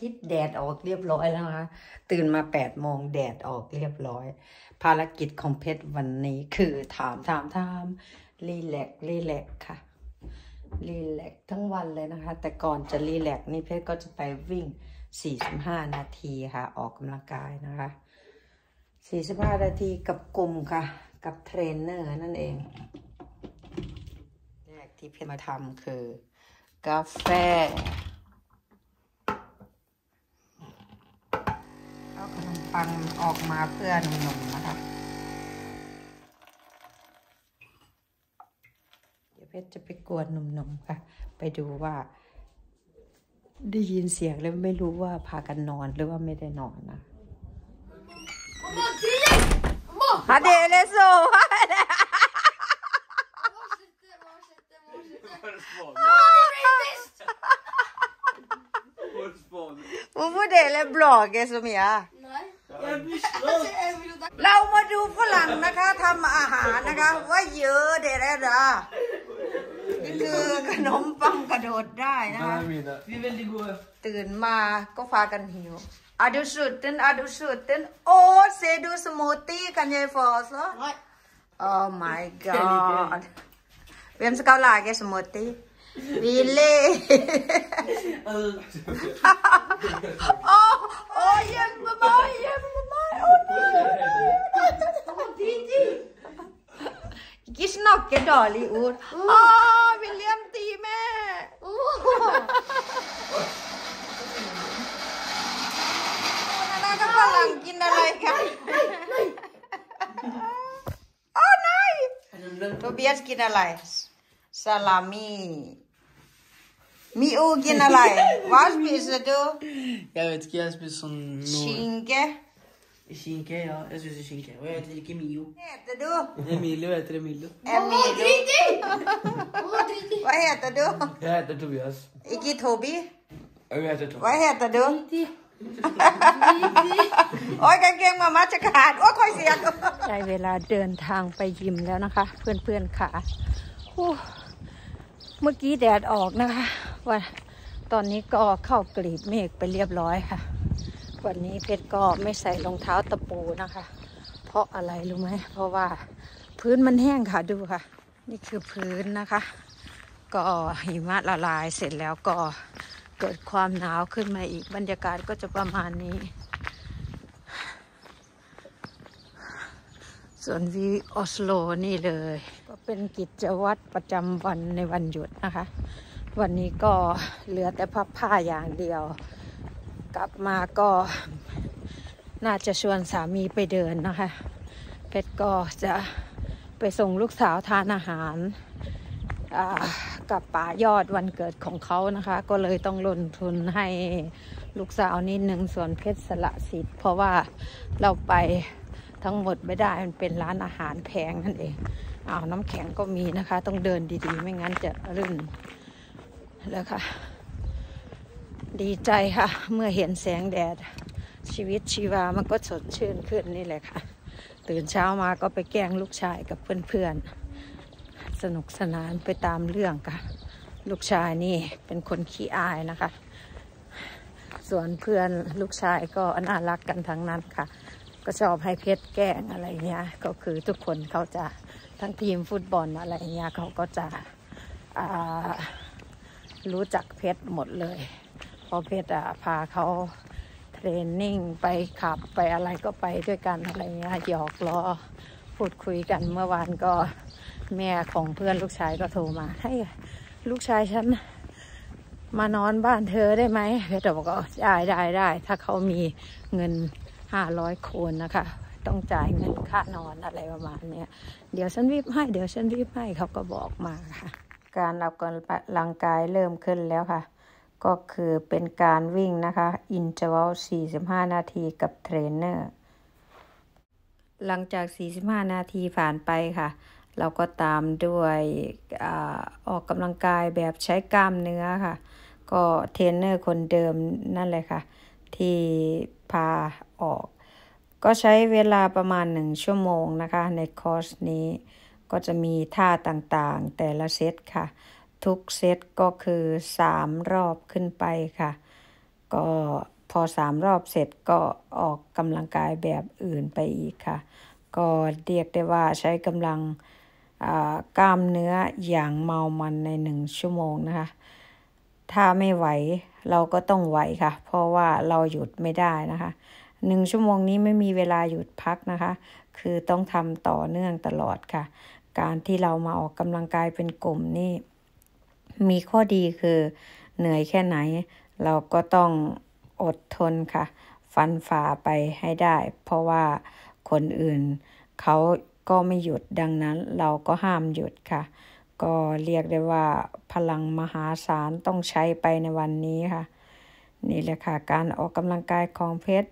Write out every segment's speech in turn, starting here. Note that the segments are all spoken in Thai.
ทิตย์แดดออกเรียบร้อยแล้วนะคะตื่นมา8โมงแดดออกเรียบร้อยภารกิจของเพชรวันนี้คือถามรีแลกค่ะรีแลกทั้งวันเลยนะคะแต่ก่อนจะรีแลกนี่เพชรก็จะไปวิ่ง45นาทีค่ะออกกำลังกายนะคะ45นาทีกับกลุ่มค่ะกับเทรนเนอร์นั่นเองแรกที่เพชรมาทำคือกาแฟเอาขนมปังออกมาเพื่อหนุ่มๆนะคะเดี๋ยวเพชรจะไปกวนหนุ่มๆค่ะไปดูว่าได้ยินเสียงแล้วไม่รู้ว่าพากันนอนหรือว่าไม่ได้นอนนะฮาเดเลโซHon får dela bloggen som jag. Nej. Låt mig du förlang, naka, tama ahar, naka. Vad gör det där då? Det är kanompang kadåt där, naka. Vi är väldigt goda. Tyn ma, gå fakan hiu. Adu suten. Åh, ser du smoothie kan jag få så? Nej. Oh my god. Vem ska laga smoothie?Ville! Åh, hjälp mig! Åh, nej! Ikke snakke dårlig ord. Åh, William Time! Han har ikke forlangen eller ikke. Åh, nej! Tobias gik eller ikke. Salami.Miu gin eller ej? Vad spiser du? Jag vet inte, jag spiser sån... Skinke? Skinke, ja. Jag spiser skinke. Och jag heter inte Miu. Vad heter du? Emilio heter Emilio. Emilio? Vad heter du? Jag heter Tobias. Ikke Tobi? Jag heter Tobi. Vad heter du? Didi. Oj, kan jag mamma checka här? Åh, koj sig jag. ได้เวลาเดินทางไปยิมแล้วนะคะเพื่อนๆค่ะเมื่อกี้แดดออกนะคะวันตอนนี้ก็เข้ากรีดเมฆไปเรียบร้อยค่ะวันนี้เพชรก็ไม่ใส่รองเท้าตะปูนะคะเพราะอะไรรู้ไหมเพราะว่าพื้นมันแห้งค่ะดูค่ะนี่คือพื้นนะคะก็หิมะละลายเสร็จแล้วก็เกิดความหนาวขึ้นมาอีกบรรยากาศก็จะประมาณนี้ส่วนวิวออสโลนี่เลยก็เป็นกิจวัตรประจำวันในวันหยุดนะคะวันนี้ก็เหลือแต่พับผ้าอย่างเดียวกลับมาก็น่าจะชวนสามีไปเดินนะคะเพชรก็จะไปส่งลูกสาวทานอาหารกับป๋ายอดวันเกิดของเขานะคะก็เลยต้องลงทุนให้ลูกสาวนิดนึงส่วนเพชรสละสิทธิ์เพราะว่าเราไปทั้งหมดไม่ได้มันเป็นร้านอาหารแพงนั่นเองอ้าวน้ำแข็งก็มีนะคะต้องเดินดีๆไม่งั้นจะลื่นแล้วค่ะดีใจค่ะเมื่อเห็นแสงแดดชีวิตชีวามันก็สดชื่นขึ้นนี่แหละค่ะตื่นเช้ามาก็ไปแกล้งลูกชายกับเพื่อนๆสนุกสนานไปตามเรื่องค่ะลูกชายนี่เป็นคนขี้อายนะคะส่วนเพื่อนลูกชายก็น่ารักกันทั้งนั้นค่ะก็ชอบให้เพชรแกล้งอะไรเงี้ยก็คือทุกคนเขาจะทั้งทีมฟุตบอลอะไรเงี้ยเขาก็จะรู้จักเพชรหมดเลยเพราะเพชรพาเขาเทรนนิ่งไปขับไปอะไรก็ไปด้วยกันอะไรเงี้ยหยอกล้อพูดคุยกันเมื่อวานก็แม่ของเพื่อนลูกชายก็โทรมาให้ลูกชายฉันมานอนบ้านเธอได้ไหมเพชรบอกว่าได้ถ้าเขามีเงิน500คนนะคะต้องจ่ายเงินค่านอนอะไรประมาณนี้เดี๋ยวฉันรีบให้เขาก็บอกมาค่ะการออกกำลังกายเริ่มขึ้นแล้วค่ะก็คือเป็นการวิ่งนะคะอินเทอร์วัล45นาทีกับเทรนเนอร์หลังจาก45นาทีผ่านไปค่ะเราก็ตามด้วยออกกำลังกายแบบใช้กล้ามเนื้อค่ะก็เทรนเนอร์คนเดิมนั่นเลยค่ะที่พาออกก็ใช้เวลาประมาณ1ชั่วโมงนะคะในคอร์สนี้ก็จะมีท่าต่างๆแต่ละเซตค่ะทุกเซตก็คือ3รอบขึ้นไปค่ะ ก็พอ3รอบเสร็จก็ออกกำลังกายแบบอื่นไปอีกค่ะก็เรียกได้ว่าใช้กำลังกล้ามเนื้ออย่างเมามันใน1ชั่วโมงนะคะถ้าไม่ไหวเราก็ต้องไหวค่ะเพราะว่าเราหยุดไม่ได้นะคะ1ชั่วโมงนี้ไม่มีเวลาหยุดพักนะคะคือต้องทำต่อเนื่องตลอดค่ะการที่เรามาออกกำลังกายเป็นกลุ่มนี่มีข้อดีคือเหนื่อยแค่ไหนเราก็ต้องอดทนค่ะฟันฝ่าไปให้ได้เพราะว่าคนอื่นเขาก็ไม่หยุดดังนั้นเราก็ห้ามหยุดค่ะก็เรียกได้ว่าพลังมหาศาลต้องใช้ไปในวันนี้ค่ะนี่แหละค่ะการออกกำลังกายของเพชร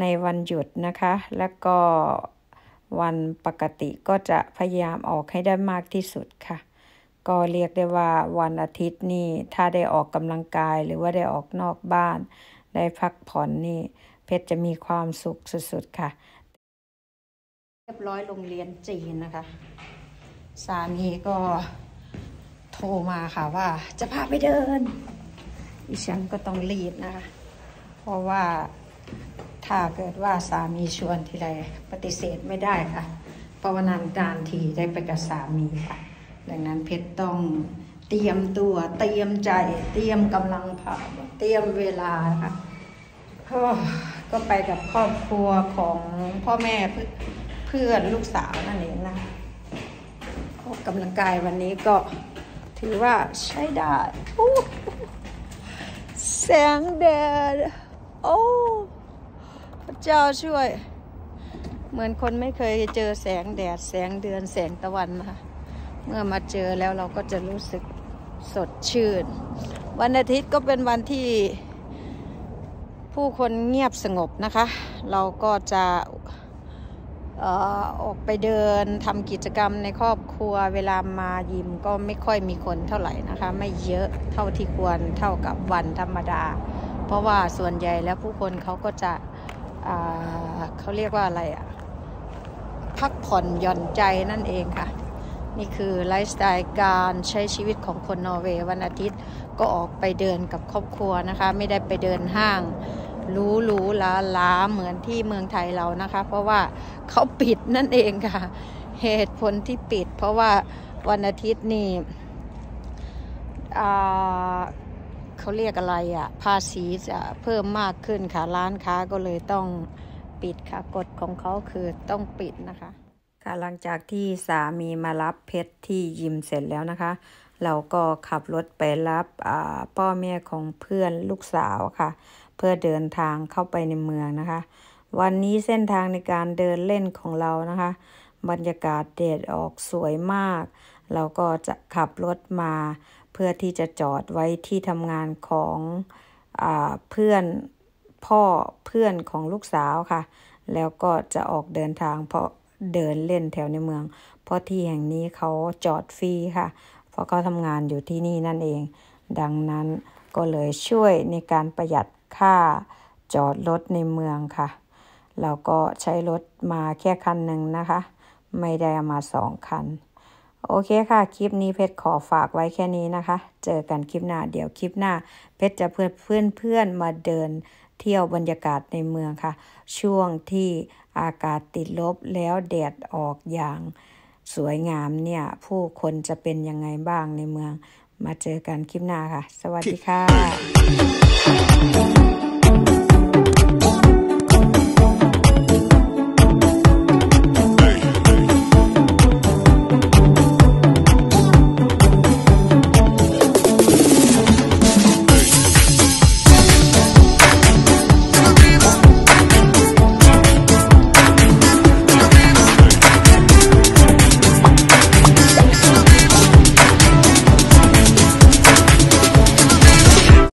ในวันหยุดนะคะแล้วก็วันปกติก็จะพยายามออกให้ได้มากที่สุดค่ะก็เรียกได้ว่าวันอาทิตย์นี่ถ้าได้ออกกำลังกายหรือว่าได้ออกนอกบ้านได้พักผ่อนนี่เพชรจะมีความสุขสุดๆค่ะเรียบร้อยโรงเรียนจีนนะคะสามีก็โทรมาค่ะว่าจะพาไปเดินดิฉันก็ต้องรีบนะคะเพราะว่าถ้าเกิดว่าสามีชวนทีไรปฏิเสธไม่ได้ค่ะเพราะว่านานๆทีได้ไปกับสามีค่ะดังนั้นเพชรต้องเตรียมตัวเตรียมใจเตรียมกำลังผ่าเตรียมเวลาค่ะก็ไปกับครอบครัวของพ่อแม่เพื่อนลูกสาวนั่นเองนะออกกำลังกายวันนี้ก็ถือว่าใช้ได้แสงแดดโอ้พระเจ้าช่วยเหมือนคนไม่เคยเจอแสงแดดแสงเดือนแสงตะวันนะคะเมื่อมาเจอแล้วเราก็จะรู้สึกสดชื่นวันอาทิตย์ก็เป็นวันที่ผู้คนเงียบสงบนะคะเราก็จะออกไปเดินทำกิจกรรมในครอบครัวเวลามายิมก็ไม่ค่อยมีคนเท่าไหร่นะคะไม่เยอะเท่าที่ควรเท่ากับวันธรรมดาเพราะว่าส่วนใหญ่แล้วผู้คนเขาก็จะเขาเรียกว่าอะไรอ่ะพักผ่อนหย่อนใจนั่นเองค่ะนี่คือไลฟ์สไตล์การใช้ชีวิตของคนนอร์เวย์วันอาทิตย์ก็ออกไปเดินกับครอบครัวนะคะไม่ได้ไปเดินห้างหรูๆล้าๆเหมือนที่เมืองไทยเรานะคะเพราะว่าเขาปิดนั่นเองค่ะเหตุผลที่ปิดเพราะว่าวันอาทิตย์นี่เขาเรียกอะไรอ่ะภาษีจะเพิ่มมากขึ้นค่ะร้านค้าก็เลยต้องปิดค่ะกฎของเขาคือต้องปิดนะคะค่ะหลังจากที่สามีมารับเพชรที่ยิมเสร็จแล้วนะคะเราก็ขับรถไปรับพ่อแม่ของเพื่อนลูกสาวค่ะเพื่อเดินทางเข้าไปในเมืองนะคะวันนี้เส้นทางในการเดินเล่นของเรานะคะบรรยากาศแดดออกสวยมากเราก็จะขับรถมาเพื่อที่จะจอดไว้ที่ทำงานของเพื่อนพ่อเพื่อนของลูกสาวค่ะแล้วก็จะออกเดินทางเพราะเดินเล่นแถวในเมืองเพราะที่แห่งนี้เขาจอดฟรีค่ะเพราะเขาทำงานอยู่ที่นี่นั่นเองดังนั้นก็เลยช่วยในการประหยัดค่าจอดรถในเมืองค่ะเราก็ใช้รถมาแค่คันหนึ่งนะคะไม่ได้เอามา2คันโอเคค่ะคลิปนี้เพชรขอฝากไว้แค่นี้นะคะเจอกันคลิปหน้าเดี๋ยวคลิปหน้าเพชรจะเพื่อนมาเดินเที่ยวบรรยากาศในเมืองค่ะช่วงที่อากาศติดลบแล้วแดดออกอย่างสวยงามเนี่ยผู้คนจะเป็นยังไงบ้างในเมืองมาเจอกันคลิปหน้าค่ะสวัสดีค่ะ